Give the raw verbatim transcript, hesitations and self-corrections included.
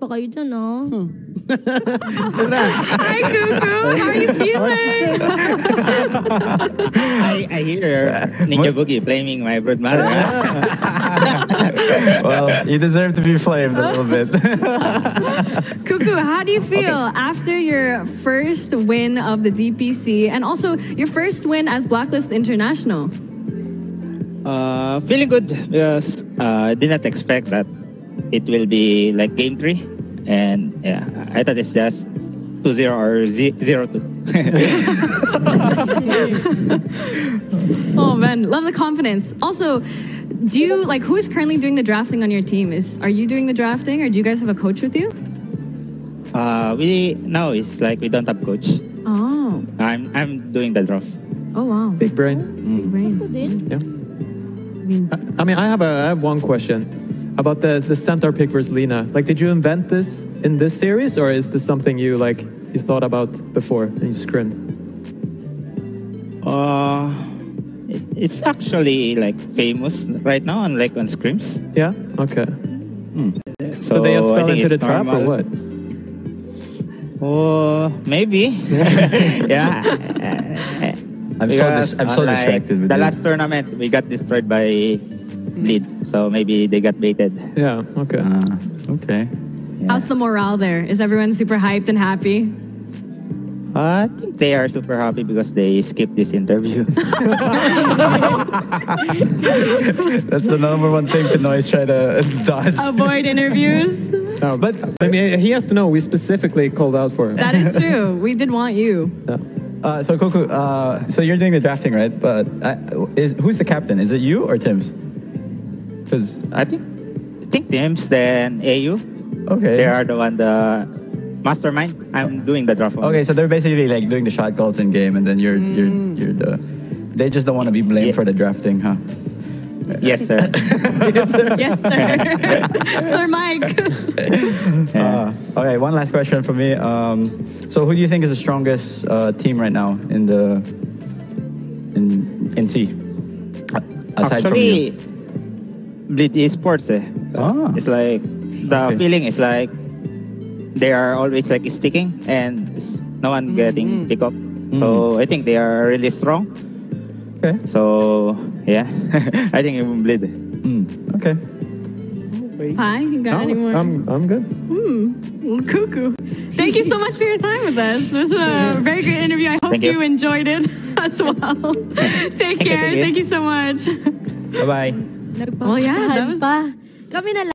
pa kayo dyan, no? Huh. Hi, Kuku! How are you feeling? I, I hear Ninja Boogie blaming my bird mother. Well, you deserve to be flamed a little bit. Kuku, how do you feel okay. after your first win of the D P C and also your first win as Blacklist International? Uh, feeling good because uh, I did not expect that it will be like game three, and yeah, I thought it's just two zero or z zero two. Oh man, love the confidence. Also, do you like who is currently doing the drafting on your team? Is are you doing the drafting, or do you guys have a coach with you? Uh, we now it's like we don't have coach. Oh. I'm I'm doing the draft. Oh wow. Big brain. Mm. Big brain. Yeah. I mean, I have a I have one question about the the centaur pick versus Lina. Like, did you invent this in this series, or is this something you like you thought about before and you scrimmed? Uh, it, it's actually like famous right now, on like on scrims. Yeah. Okay. Hmm. So, so they just fell into the trap, normal. or what? Oh, maybe. Yeah. I'm because so, I'm so distracted with the this. last tournament, we got destroyed by Bleed, so maybe they got baited. Yeah, okay. Uh, okay. Yeah. How's the morale there? Is everyone super hyped and happy? Uh, I think they are super happy because they skipped this interview. That's the number one thing Pinoy's try to dodge. Avoid interviews. No, but I mean, he has to know we specifically called out for him. That is true. We did want you. Yeah. Uh, so Kuku, uh, so you're doing the drafting, right? But uh, is who's the captain? Is it you or Tims? Because I think I think Tims, then A U. Okay. They are the one the mastermind. I'm doing the draft. Okay, so they're basically like doing the shot calls in game, and then you're mm. you're you're the. They just don't want to be blamed yeah. for the drafting, huh? Yes, sir. Yes, sir. Yes, sir. Sir Mike. Uh, okay, one last question for me. Um, so, who do you think is the strongest uh, team right now in the in in C? Aside Actually, from Bleed Esports, eh? Ah. It's like the okay. feeling is like they are always like sticking and no one mm-hmm. getting pick up. Mm-hmm. So I think they are really strong. Okay. So. Yeah, I think it will bleed. Mm. Okay. Hi, you got oh, any more? I'm, I'm good. Mm. Kuku, thank you so much for your time with us. This was a very good interview. I hope you. you enjoyed it as well. Take care. Thank you so much. Bye-bye. Well, yeah, that was...